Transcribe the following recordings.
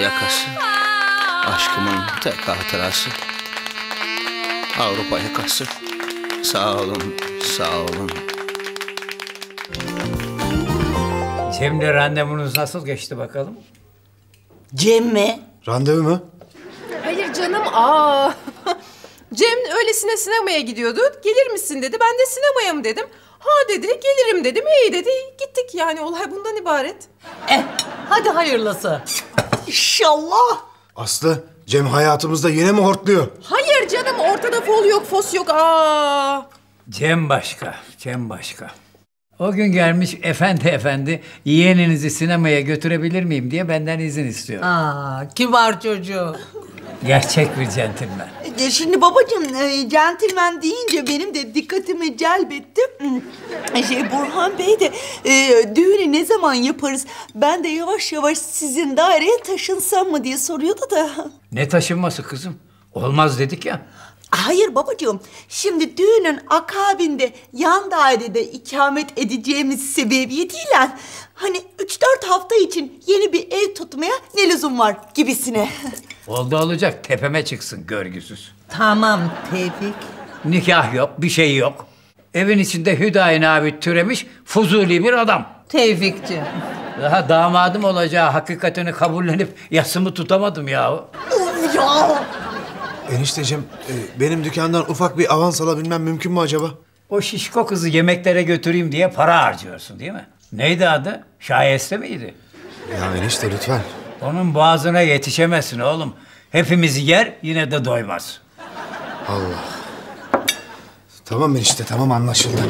yakası, aşkımın tek hatırası. Avrupa yakası, sağ olun, sağ olun. Cem'le randevunuz nasıl geçti bakalım? Cem mi? Randevu mu? Hayır canım, aa. Cem öylesine sinemaya gidiyordu, gelir misin dedi. Ben de sinemaya mı dedim. Ha dedi, gelirim dedim, iyi dedi. Gittik yani, olay bundan ibaret. Hadi hayırlısı. İnşallah. Aslı, Cem hayatımızda yine mi hortluyor? Hayır canım, ortada fol yok, fos yok, aa. Cem başka, Cem başka. O gün gelmiş efendi efendi, yeğeninizi sinemaya götürebilir miyim diye benden izin istiyor. Aa, kibar çocuğu. Gerçek bir centilmen. Şimdi babacığım, centilmen deyince benim de dikkatimi celbetti. Burhan Bey de düğünü ne zaman yaparız? Ben de yavaş yavaş sizin daireye taşınsam mı diye soruyordu da. Ne taşınması kızım? Olmaz dedik ya. Hayır babacığım, şimdi düğünün akabinde yan dairede ikamet edeceğimiz sebebiyetiyle hani 3-4 hafta için yeni bir ev tutmaya ne lüzum var gibisine. Oldu olacak, tepeme çıksın görgüsüz. Tamam Tevfik. Nikah yok, bir şey yok. Evin içinde Hüdayi Nabit türemiş fuzuli bir adam. Tevfikciğim. Daha damadım olacağı hakikatini kabullenip yasımı tutamadım yahu. Ya. Enişteciğim, benim dükkandan ufak bir avans alabilmem mümkün mü acaba? O şişko kızı yemeklere götüreyim diye para harcıyorsun değil mi? Neydi adı? Şayeste miydi? Ya enişte lütfen. Onun boğazına yetişemezsin oğlum. Hepimiz yer, yine de doymaz. Allah. Tamam enişte, tamam anlaşıldı.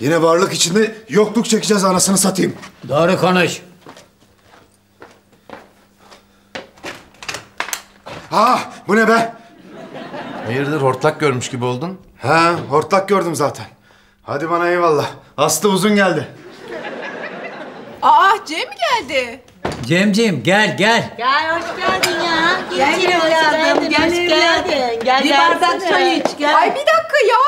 Yine varlık içinde yokluk çekeceğiz anasını satayım. Doğru konuş. Ah, bu ne be? Hayırdır, hortlak görmüş gibi oldun? Ha, hortlak gördüm zaten. Hadi bana eyvallah. Aslı uzun geldi. Aa, Cem geldi. Cemciğim, gel, gel. Gel, hoş geldin ya. Gel, gel evladım, gel evladım. Gel, bir bardak çay iç, gel. Ay, bir dakika ya.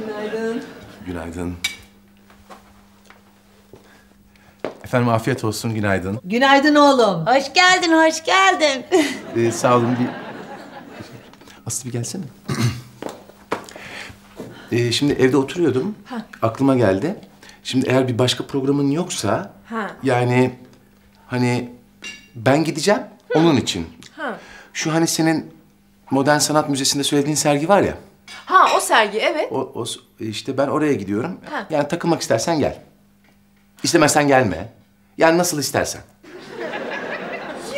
Günaydın. Günaydın. Efendim afiyet olsun, günaydın. Günaydın oğlum. Hoş geldin, hoş geldin. Sağ olun. Bir... Aslı bir gelsene. Şimdi evde oturuyordum, aklıma geldi. Şimdi eğer bir başka programın yoksa, yani hani ben gideceğim, onun için. Şu hani senin Modern Sanat Müzesi'nde söylediğin sergi var ya. Ha, o sergi, evet. O işte ben oraya gidiyorum. Yani takılmak istersen gel. İstemezsen gelme. Yani nasıl istersen.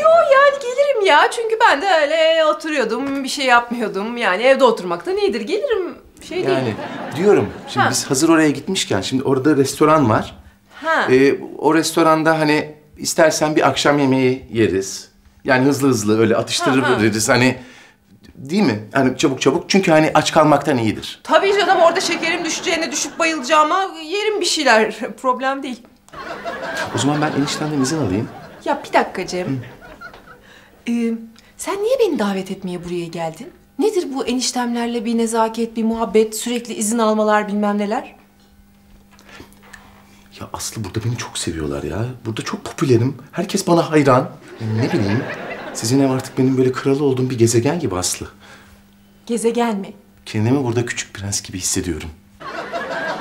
Yo yani gelirim ya. Çünkü ben de öyle oturuyordum, bir şey yapmıyordum. Yani evde oturmaktan iyidir. Gelirim. Şey yani, değil. Yani diyorum. Şimdi biz hazır oraya gitmişken, şimdi orada restoran var. O restoranda hani istersen bir akşam yemeği yeriz. Yani hızlı hızlı öyle atıştırırız hani. Değil mi? Hani çabuk çabuk. Çünkü hani aç kalmaktan iyidir. Tabii canım, orada şekerim düşeceğine, düşüp bayılacağıma yerim bir şeyler. Problem değil. O zaman ben eniştemden izin alayım. Ya bir dakika Cem. Sen niye beni davet etmeye buraya geldin? Nedir bu eniştemlerle bir nezaket, bir muhabbet, sürekli izin almalar bilmem neler? Ya Aslı burada beni çok seviyorlar ya. Burada çok popülerim. Herkes bana hayran. Ne bileyim. Sizin ev artık benim böyle kralı olduğum bir gezegen gibi Aslı. Gezegen mi? Kendimi burada küçük prens gibi hissediyorum.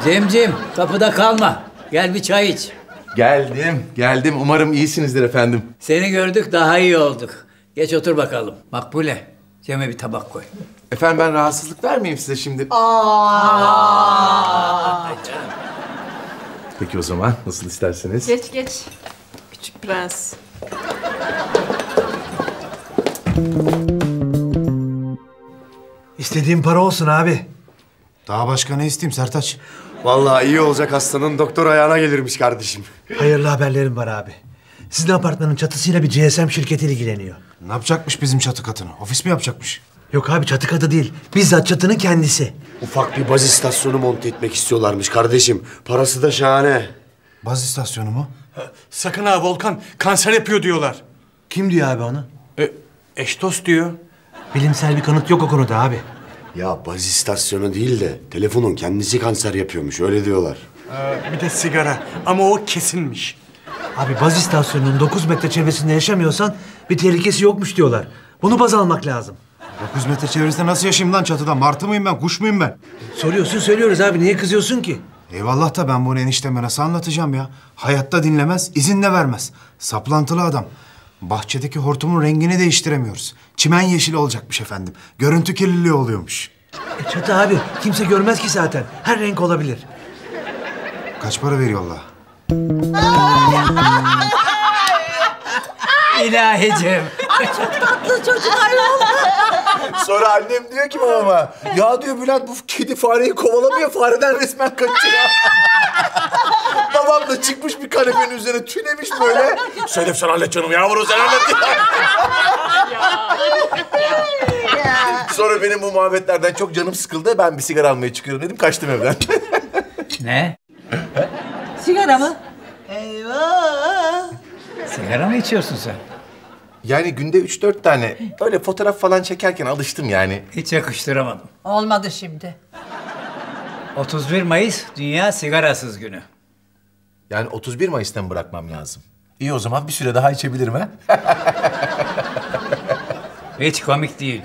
Cemciğim, kapıda kalma. Gel bir çay iç. Geldim, geldim. Umarım iyisinizdir efendim. Seni gördük, daha iyi olduk. Geç otur bakalım. Makbule, Cem'e bir tabak koy. Efendim ben rahatsızlık vermeyeyim size şimdi. Peki o zaman, nasıl isterseniz. Geç, geç. Küçük prens. İstediğim para olsun abi. Daha başka ne isteyeyim Sertaç? Vallahi iyi olacak, hastanın doktor ayağına gelirmiş kardeşim. Hayırlı haberlerim var abi. Sizin apartmanın çatısıyla bir GSM şirketi ilgileniyor. Ne yapacakmış bizim çatı katını? Ofis mi yapacakmış? Yok abi, çatı katı değil. Bizzat çatının kendisi. Ufak bir baz istasyonu monte etmek istiyorlarmış kardeşim. Parası da şahane. Baz istasyonu mu? Sakın ha Volkan, kanser yapıyor diyorlar. Kim diyor abi onu? Eştos diyor. Bilimsel bir kanıt yok o konuda abi. Ya baz istasyonu değil de telefonun kendisi kanser yapıyormuş, öyle diyorlar. Bir de sigara. Ama o kesinmiş. Abi baz istasyonunun 9 metre çevresinde yaşamıyorsan bir tehlikesi yokmuş diyorlar. Bunu baz almak lazım. 9 metre çevresinde nasıl yaşayayım lan çatıda? Martı mıyım ben, kuş muyum ben? Soruyorsun, söylüyoruz abi. Niye kızıyorsun ki? Eyvallah da ben bunu enişteme nasıl anlatacağım ya? Hayatta dinlemez, izin de vermez. Saplantılı adam. Bahçedeki hortumun rengini değiştiremiyoruz. Çimen yeşili olacakmış efendim. Görüntü kirliliği oluyormuş. Çatı abi, kimse görmez ki zaten. Her renk olabilir. Kaç para veriyorlar? İlahicim. Ay çok tatlı çocuklar oldu. Sonra annem diyor ki babama, ya diyor Bülent bu kedi fareyi kovalamıyor, fareden resmen kaçıyor. Babam da çıkmış bir kanepenin üzerine tünemiş böyle. Söyle sen hallet canım yavrum, sen hallet. Sonra benim bu muhabbetlerden çok canım sıkıldı. Ben bir sigara almaya çıkıyorum dedim, kaçtım evden. Ne? Sigara mı? Eyvah! Sigara mı içiyorsun sen? Yani günde 3-4 tane. Öyle fotoğraf falan çekerken alıştım yani. Hiç yakıştıramadım. Olmadı şimdi. 31 Mayıs Dünya Sigarasız Günü. Yani 31 Mayıs'tan bırakmam lazım. İyi o zaman bir süre daha içebilirim ha? Hiç komik değil.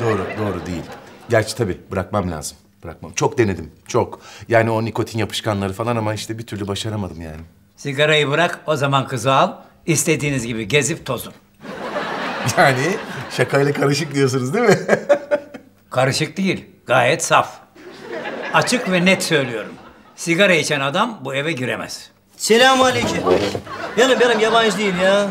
Doğru, doğru değil. Gerçi tabii bırakmam lazım. Bırakmam. Çok denedim, çok. Yani o nikotin yapışkanları falan ama işte bir türlü başaramadım yani. Sigarayı bırak, o zaman kızı al. İstediğiniz gibi gezip tozun. Yani şakayla karışık diyorsunuz değil mi? Karışık değil, gayet saf. Açık ve net söylüyorum. Sigara içen adam bu eve giremez. Selamünaleyküm. Benim yabancı değil ya.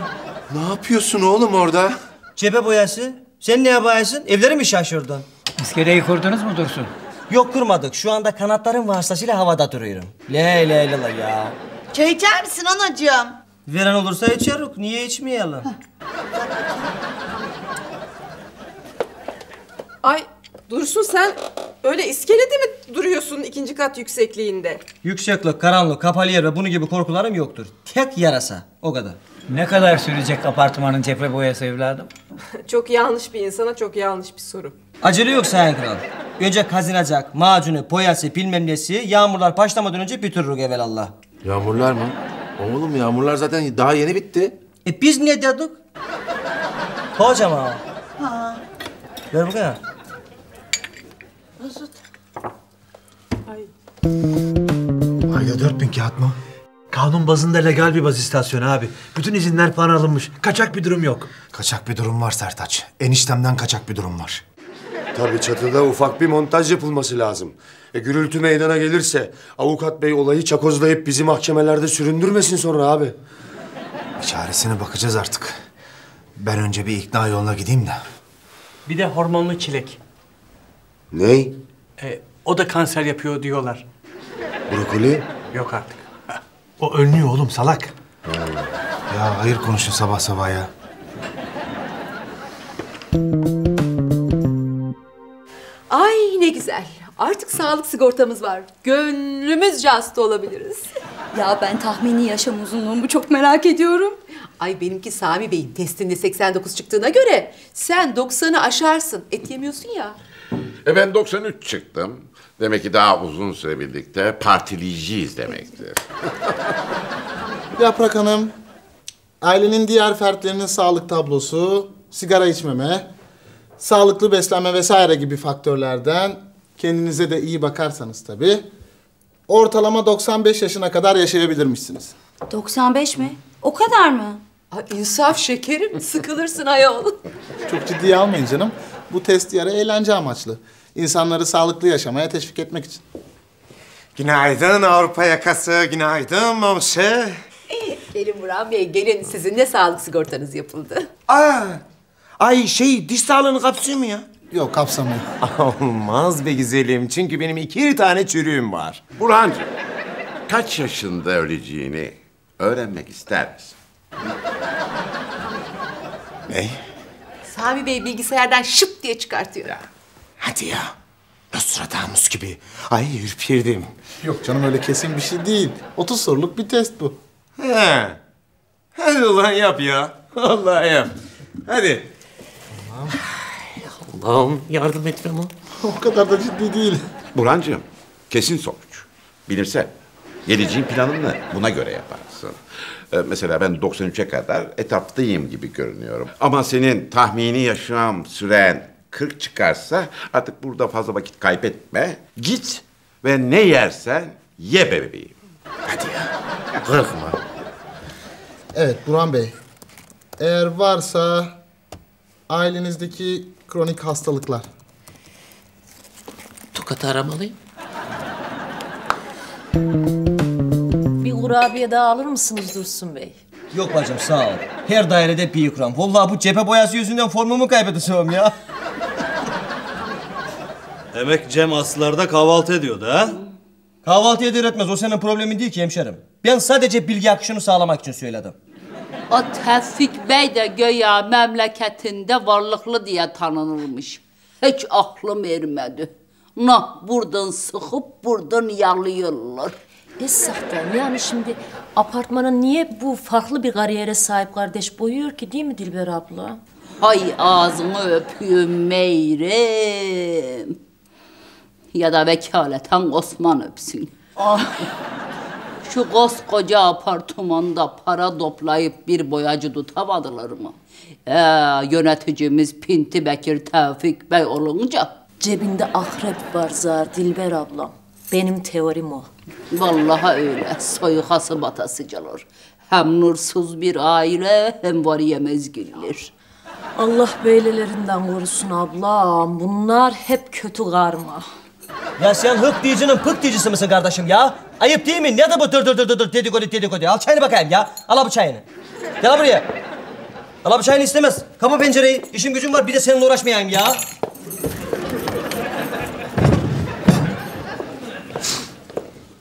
Ne yapıyorsun oğlum orada? Cephe boyası. Sen ne yaparsın? Evleri mi şaşırdın? İskeleyi kurdunuz mu Dursun? Yok kurmadık. Şu anda kanatlarım vasıtasıyla havada duruyorum. Le le le ya. Çay içer misin anacığım? Veren olursa içerik. Niye içmeyelim? Ay Dursun sen öyle iskelede mi duruyorsun 2. kat yüksekliğinde? Yükseklik, karanlık, kapalı yer ve bunun gibi korkularım yoktur. Tek yarasa. O kadar. Ne kadar sürecek apartmanın cephe boyası evladım? Çok yanlış bir insana çok yanlış bir soru. Acele yok Sayın Kral. Önce kazinacak, macunu, boyası, bilmem nesi, yağmurlar başlamadan önce bitiririz evvelallah. Yağmurlar mı? Oğlum yağmurlar zaten daha yeni bitti. E biz ne dedik? Hocam ağa. Ver buraya. Mesut. Ayda 4000 kağıt mı? Kanun bazında legal bir baz istasyonu abi. Bütün izinler falan alınmış. Kaçak bir durum yok. Kaçak bir durum var Sertaç. Eniştemden kaçak bir durum var. Tabii çatıda ufak bir montaj yapılması lazım. Gürültü meydana gelirse avukat bey olayı çakozlayıp bizi mahkemelerde süründürmesin sonra abi. Bir çaresine bakacağız artık. Ben önce bir ikna yoluna gideyim de. Bir de hormonlu çilek. Ney? O da kanser yapıyor diyorlar. Brokoli? Yok artık. O önlüyor oğlum salak. Ya hayır konuşun sabah sabah ya. Ay ne güzel. Artık sağlık sigortamız var. Gönlümüzce hasta olabiliriz. Ya ben tahmini yaşam uzunluğumu çok merak ediyorum. Ay benimki Sami Bey'in testinde 89 çıktığına göre sen 90'ı aşarsın. Et yemiyorsun ya. Ben 93 çıktım. Demek ki daha uzun süre birlikte partileyiciyiz demektir. Yaprak Hanım, ailenin diğer fertlerinin sağlık tablosu, sigara içmeme, sağlıklı beslenme vesaire gibi faktörlerden kendinize de iyi bakarsanız tabii, ortalama 95 yaşına kadar yaşayabilirmişsiniz. 95 mi? O kadar mı? Ay insaf şekerim, sıkılırsın ayol. Çok ciddiye almayın canım. Bu test yarı eğlence amaçlı. İnsanları sağlıklı yaşamaya teşvik etmek için. Günaydın Avrupa Yakası, günaydın Mamşe. Gelin Burhan Bey, gelin. Sizin ne sağlık sigortanız yapıldı? Aa, ay diş sağlığını kapsıyor mu ya? Yok, kapsamıyor. Olmaz be güzelim, çünkü benim 2 tane çürüğüm var. Burhancığım, kaç yaşında öleceğini öğrenmek ister misin? Ne? Sami Bey bilgisayardan şıp diye çıkartıyor. Ya. Hadi ya. Nostradamus gibi. Ay ürperdim. Yok canım öyle kesin bir şey değil. 30 soruluk bir test bu. He. Hadi ulan yap ya. Vallahi yap. Hadi. Tamam. Allah'ım yardım et bana. O kadar da ciddi değil. Burhancığım kesin sonuç. Bilimsel. Geleceğin planını buna göre yaparsın. Mesela ben 93'e kadar etaptayım gibi görünüyorum. Ama senin tahmini yaşam süren 40 çıkarsa artık burada fazla vakit kaybetme. Git ve ne yersen ye bebeğim. Hadi ya. Korkma. Evet Burhan Bey. Eğer varsa ailenizdeki kronik hastalıklar. Tokat'ı aramalıyım. Bir kurabiye daha alır mısınız Dursun Bey? Yok bacım sağ ol. Her dairede bir ikram. Vallahi bu cephe boyası yüzünden formumu kaybedeceğim ya. Demek Cem aslarda kahvaltı ediyordu ha? Kahvaltı eder etmez o senin problemin değil ki hemşerim. Ben sadece bilgi akışını sağlamak için söyledim. O Tevfik Bey de göya memleketinde varlıklı diye tanınırmış. Hiç aklım ermedi. Nah buradan sıkıp buradan yalıyorlar. Esahtan yani şimdi apartmana niye bu farklı bir kariyere sahip kardeş boyuyor ki değil mi Dilber abla? Hay ağzını öpüyorum Meyrem. Ya da vekaleten Osman öpsün. Ah. Şu koskoca apartmanda para toplayıp bir boyacı tutamadılar mı? Yöneticimiz Pinti Bekir Tevfik Bey olunca... Cebinde akrep var zar Dilber ablam. Benim teorim o. Vallahi öyle. Soyukası batasıcalar. Hem nursuz bir aile hem var yemez güller. Allah beylelerinden korusun ablam. Bunlar hep kötü karma. Ya sen hık diyicinin pık diyicisi misin kardeşim ya? Ayıp değil mi? Ne de bu dur dedikodu. Al çayını bakayım ya. Al bu çayını. Gel buraya. Al bu çayını istemez. Kapa pencereyi. İşim gücüm var bir de seninle uğraşmayayım ya.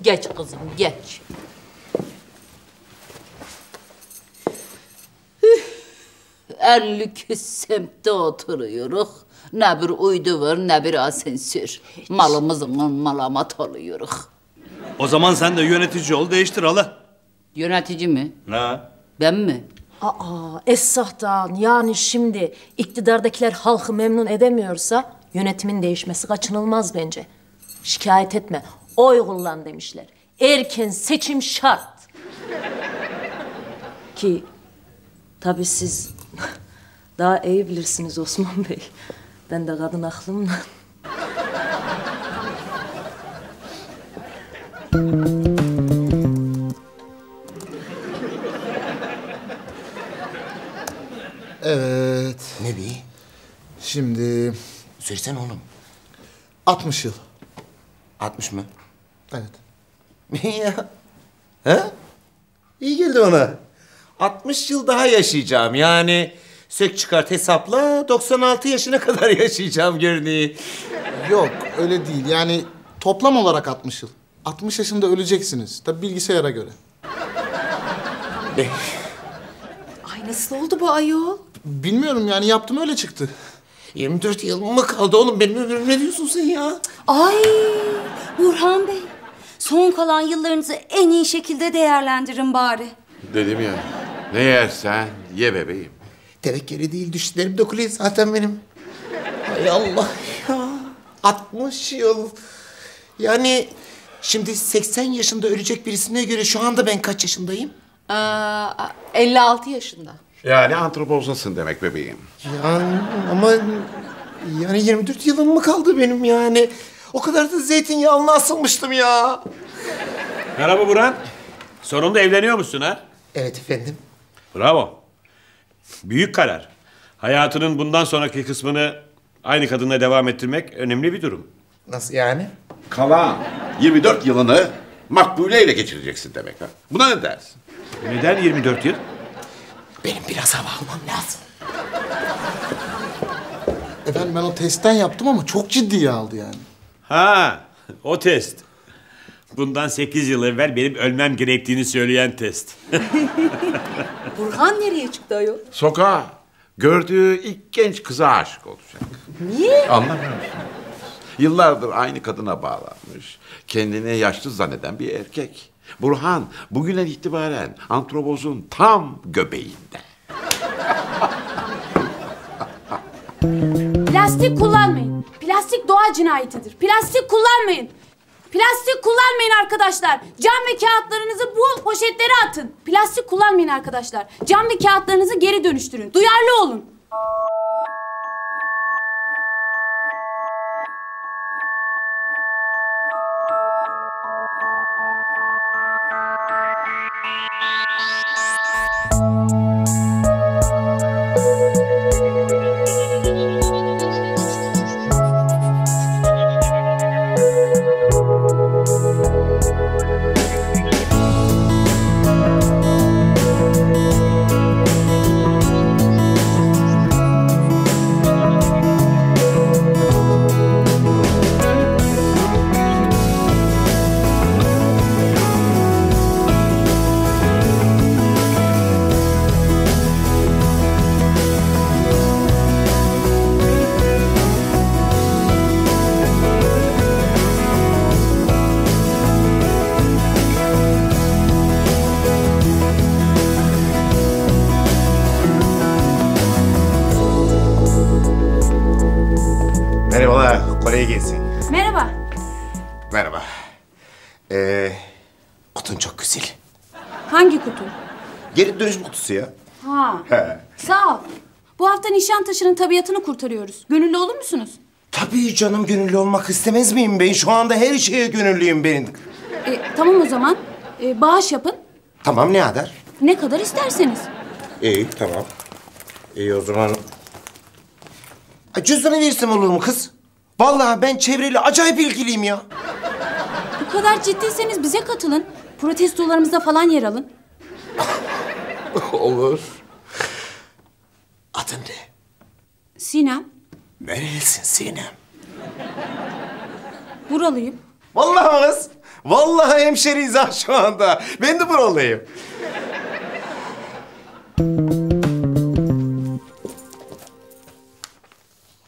Geç kızım geç. En lüks semtte oturuyoruz. Ne bir uydu var ne bir asansör. Malımızın malamat oluyoruz. O zaman sen de yönetici ol değiştir hala. Yönetici mi? Ne? Ben mi? Aa esahtan yani şimdi iktidardakiler halkı memnun edemiyorsa yönetimin değişmesi kaçınılmaz bence. Şikayet etme. Oy kullan demişler. Erken seçim şart. Ki tabii siz daha iyi bilirsiniz Osman Bey. Ben de kadın aklımla. Evet. Ne bi? Şimdi... Söylesene oğlum. 60 yıl. 60 mı? Evet. Niye ya? He? İyi geldi ona. 60 yıl daha yaşayacağım yani. Sök çıkart hesapla 96 yaşına kadar yaşayacağım görünüyor. Yok öyle değil yani toplam olarak 60 yıl. 60 yaşında öleceksiniz tabi bilgisayara göre. Ay nasıl oldu bu ayol? Bilmiyorum yani yaptım öyle çıktı. 24 yıl mı kaldı oğlum benim ömrüm ne diyorsun sen ya? Ay Burhan Bey. Son kalan yıllarınızı en iyi şekilde değerlendirin bari. Dedim ya, ne yersen ye bebeğim. Tevekkeli değil, düşlerim dokulayım zaten benim. Hay Allah ya, 60 yıl. Yani şimdi 80 yaşında ölecek birisine göre şu anda ben kaç yaşındayım? 56 yaşında. Yani antropozasın demek bebeğim. Yani ama yani 24 yılım mı kaldı benim yani? O kadar da zeytinyağına asılmıştım ya. Merhaba Burhan. Sonunda evleniyor musun ha? Evet efendim. Bravo. Büyük karar. Hayatının bundan sonraki kısmını aynı kadınla devam ettirmek önemli bir durum. Nasıl yani? Kalan 24 yılını Makbule ile geçireceksin demek ha. Buna ne dersin? Neden 24 yıl? Benim biraz hava almam lazım. Efendim ben o testten yaptım ama çok ciddiye aldı yani. Ha, o test. Bundan 8 yıl evvel benim ölmem gerektiğini söyleyen test. Burhan nereye çıktı ayol? Sokağa. Gördüğü ilk genç kıza aşık olacak. Niye? Anlamıyorum. Yıllardır aynı kadına bağlanmış. Kendini yaşlı zanneden bir erkek. Burhan bugünden itibaren antropozun tam göbeğinde. Plastik kullanmayın. Plastik doğa cinayetidir. Plastik kullanmayın. Plastik kullanmayın arkadaşlar. Cam ve kağıtlarınızı bu poşetlere atın. Plastik kullanmayın arkadaşlar. Cam ve kağıtlarınızı geri dönüştürün. Duyarlı olun. Kolay gelsin. Merhaba. Merhaba. Kutun çok güzel. Hangi kutu? Geri dönüşüm kutusu ya. Ha. He. Sağ ol. Bu hafta Nişantaşı'nın tabiatını kurtarıyoruz. Gönüllü olur musunuz? Tabii canım, gönüllü olmak istemez miyim ben? Şu anda her şeye gönüllüyüm ben. Tamam o zaman. Bağış yapın. Tamam, ne kadar? Ne kadar isterseniz. İyi, tamam. İyi o zaman. Cüzdanı versem olur mu kız? Vallahi ben çevreyle acayip ilgiliyim ya. Bu kadar ciddiyseniz bize katılın. Protestolarımızda falan yer alın. Olur. Adın ne? Sinem. Nerelisin Sinem? Buralıyım. Vallahi kız. Vallahi hemşeriyiz ha şu anda. Ben de buralıyım.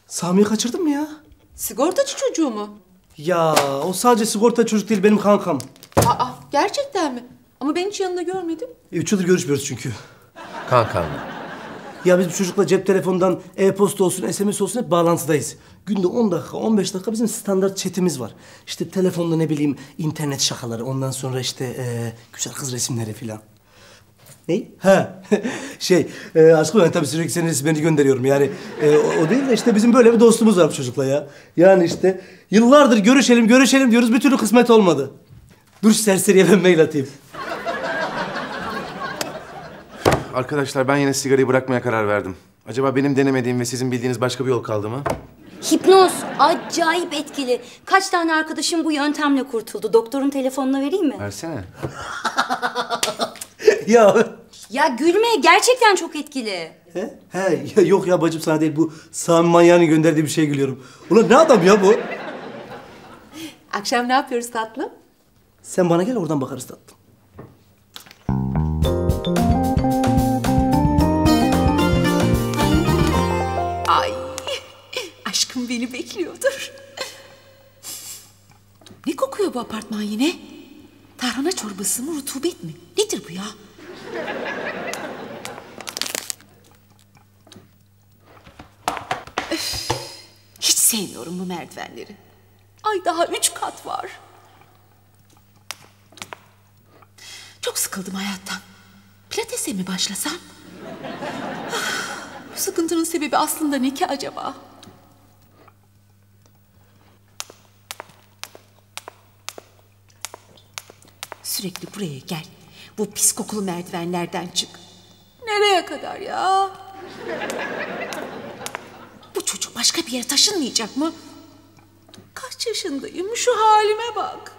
Sami'yi kaçırdın mı ya? Sigortacı çocuğu mu? Ya o sadece sigorta çocuk değil, benim kankam. Aa, gerçekten mi? Ama ben hiç yanında görmedim. 3 yıldır görüşmüyoruz çünkü. Kankam mı? Ya biz bu çocukla cep telefonundan e-posta olsun, SMS olsun hep bağlantıdayız. Günde 10 dakika, 15 dakika bizim standart chatimiz var. İşte telefonda ne bileyim internet şakaları, ondan sonra işte güzel kız resimleri filan. Ne? Ha. Aşkım ben tabii sürekli senin resmini gönderiyorum yani. O değil de işte bizim böyle bir dostumuz var bu çocukla ya. Yani işte yıllardır görüşelim diyoruz, bir türlü kısmet olmadı. Dur serseriye ben mail atayım. Arkadaşlar ben yine sigarayı bırakmaya karar verdim. Acaba benim denemediğim ve sizin bildiğiniz başka bir yol kaldı mı? Hipnoz acayip etkili. Kaç tane arkadaşım bu yöntemle kurtuldu. Doktorun telefonunu vereyim mi? Versene. Ya gülme, gerçekten çok etkili. Yok ya bacım, sana değil, bu Sami Manya'nın gönderdiği bir şey gülüyorum. Ulan ne adam ya bu? Akşam ne yapıyoruz tatlım? Sen bana gel, oradan bakarız tatlım. Ay, aşkım beni bekliyordur. Ne kokuyor bu apartman yine? Tarhana çorbası mı, rutubet mi? Nedir bu ya? Öf, hiç sevmiyorum bu merdivenleri. Ay daha 3 kat var. Çok sıkıldım hayattan. Pilates'e mi başlasam? Bu sıkıntının sebebi aslında ne ki acaba? Sürekli buraya gel. Bu pis kokulu merdivenlerden çık. Nereye kadar ya? Bu çocuk başka bir yere taşınmayacak mı? Kaç yaşındayım? Şu halime bak.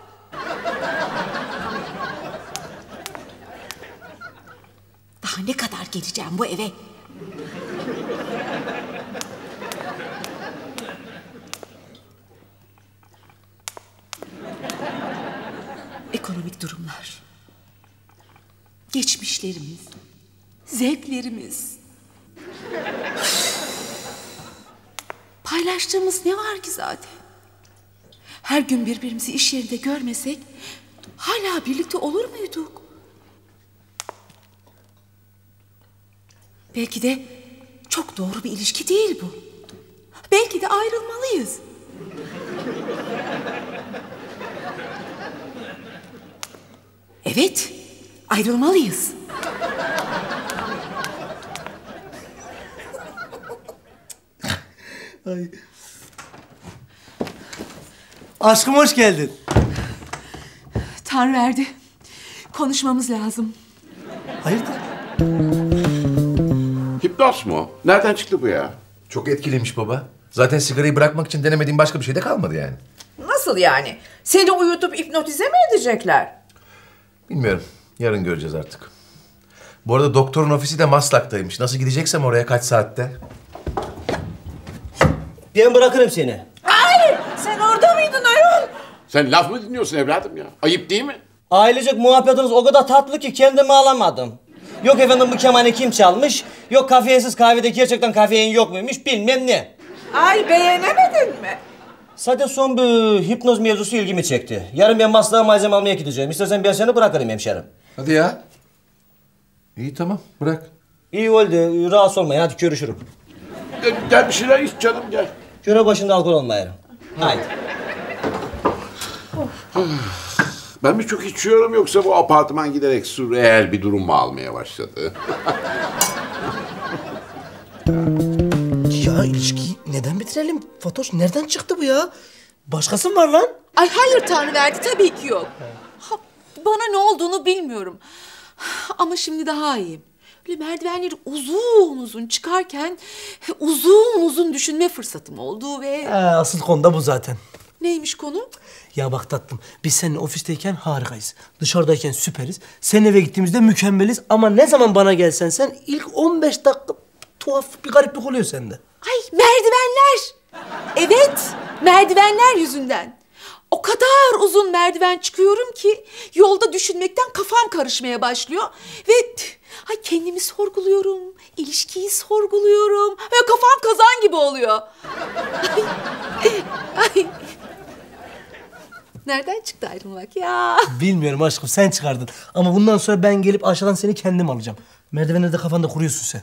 Daha ne kadar geleceğim bu eve? Ekonomik durumlar, geçmişlerimiz, zevklerimiz. Paylaştığımız ne var ki zaten? Her gün birbirimizi iş yerinde görmesek hala birlikte olur muyduk? Belki de çok doğru bir ilişki değil bu. Belki de ayrılmalıyız. Evet, ayrılmalıyız. Ay. Aşkım hoş geldin. Tanrıverdi. Konuşmamız lazım. Hayırdır? Hipnoz mu? Nereden çıktı bu ya? Çok etkiliymiş baba. Zaten sigarayı bırakmak için denemediğim başka bir şey de kalmadı yani. Nasıl yani? Seni uyutup hipnotize mi edecekler? Bilmiyorum. Yarın göreceğiz artık. Bu arada doktorun ofisi de Maslak'taymış. Nasıl gideceksem oraya kaç saatte? Ben bırakırım seni. Hayır! Sen orada mıydın ayol? Sen laf mı dinliyorsun evladım ya? Ayıp değil mi? Ailecek muhabbetiniz o kadar tatlı ki kendimi alamadım. Yok efendim bu kemanı kim çalmış? Yok kafeinsiz kahvede gerçekten kafein yok muymuş? Bilmem ne. Ay beğenemedin mi? Sadece son bir hipnoz mevzusu ilgimi çekti. Yarın ben Maslak'a malzeme almaya gideceğim. İstersen ben seni bırakırım hemşerim. Hadi ya. İyi tamam bırak. İyi oldu. Rahatsız olmayın. Hadi görüşürüm. Gel bir şeyler iç canım gel. Görev başında alkol olmayalım. Haydi. Ben mi çok içiyorum yoksa bu apartman giderek sürreel bir durum mu almaya başladı? Ya ilişkiyi neden bitirelim? Fatoş nereden çıktı bu ya? Başkası mı var lan? Ay hayır Tanrıverdi tabii ki yok. Ha, bana ne olduğunu bilmiyorum. Ama şimdi daha iyiyim. Böyle merdivenleri uzun uzun çıkarken uzun uzun düşünme fırsatım oldu ve... asıl konu da bu zaten. Neymiş konu? Ya bak tatlım, biz seninle ofisteyken harikayız. Dışarıdayken süperiz. Sen eve gittiğimizde mükemmeliz ama ne zaman bana gelsen sen ilk 15 dakika tuhaf bir gariplik oluyor sende. Ay merdivenler! Evet, merdivenler yüzünden. O kadar uzun merdiven çıkıyorum ki yolda düşünmekten kafam karışmaya başlıyor. Ve ay kendimi sorguluyorum, ilişkiyi sorguluyorum. Böyle kafam kazan gibi oluyor. Ay. Nereden çıktı ayrılmak ya? Bilmiyorum aşkım, sen çıkardın. Ama bundan sonra ben gelip aşağıdan seni kendim alacağım. Merdivenlerde kafanda kuruyorsun sen.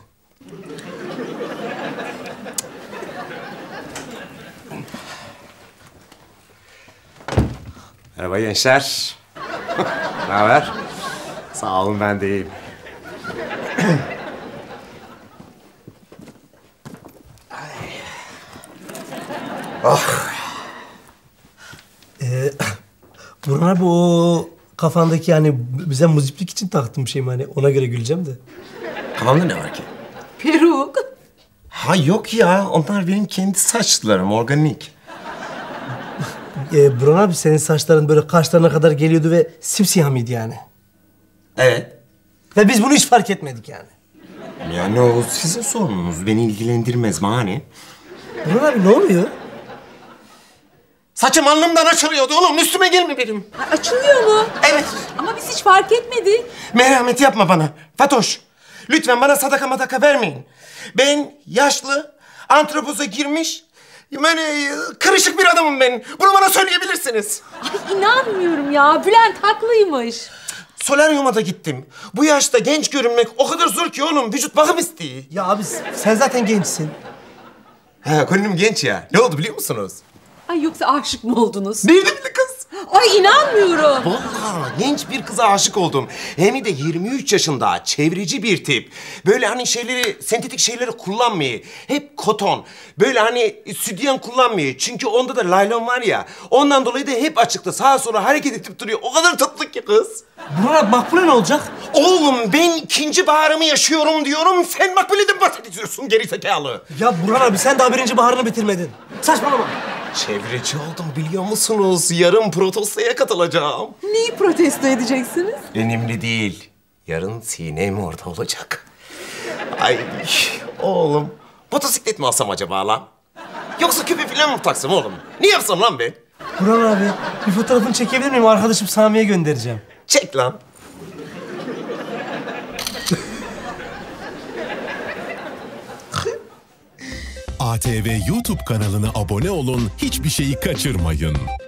Merhaba gençler. Ne haber? Sağ olun, ben de iyiyim. Oh. Burhan abi o kafandaki yani bize muziplik için taktığım şey mi hani ona göre güleceğim de. Kafamda ne var ki? Peruk. Ha yok ya onlar benim kendi saçlarım organik. Burhan abi senin saçların böyle kaşlarına kadar geliyordu ve simsiyah mıydı yani? Evet. Ve biz bunu hiç fark etmedik yani. Yani o sizin sorununuz beni ilgilendirmez mani. Burhan abi ne oluyor? Saçım alnımdan açılıyordu oğlum, üstüme gelme benim. Ha, açılıyor mu? Evet. Ama biz hiç fark etmedik. Merhamet yapma bana. Fatoş, lütfen bana sadaka madaka vermeyin. Ben yaşlı, antropoza girmiş, böyle kırışık bir adamım ben. Bunu bana söyleyebilirsiniz. Ay inanmıyorum ya, Bülent haklıymış. Solaryuma da gittim. Bu yaşta genç görünmek o kadar zor ki oğlum, vücut bakım isteği. Ya abi sen zaten gençsin. Ha, gönlüm genç ya. Ne oldu biliyor musunuz? Ay yoksa aşık mı oldunuz? Bildiğimli kız. Ay inanmıyorum. Vallahi genç bir kıza aşık oldum. Hem de 23 yaşında, çevreci bir tip. Böyle hani şeyleri, sentetik şeyleri kullanmıyor. Hep koton. Böyle hani sütyen kullanmıyor. Çünkü onda da laylon var ya. Ondan dolayı da hep açıkta sağa sola hareket edip duruyor. O kadar tatlı ki kız. Burak Makbule ne olacak? Oğlum ben ikinci baharımı yaşıyorum diyorum. Sen Makbule'den bahsediyorsun gerizekalı. Ya Burak abi sen daha birinci baharını bitirmedin. Saçmalama. Çevreci oldum biliyor musunuz? Yarın protestoya katılacağım. Neyi protesto edeceksiniz? Önemli değil. Yarın Sinem orada olacak. Ay oğlum. Motosiklet mi alsam acaba lan? Yoksa küpe falan mı taksam oğlum? Ne yapsam lan ben? Burhan abi bir fotoğrafını çekebilir miyim? Arkadaşım Sami'ye göndereceğim. Çek lan. ATV YouTube kanalına abone olun, hiçbir şeyi kaçırmayın.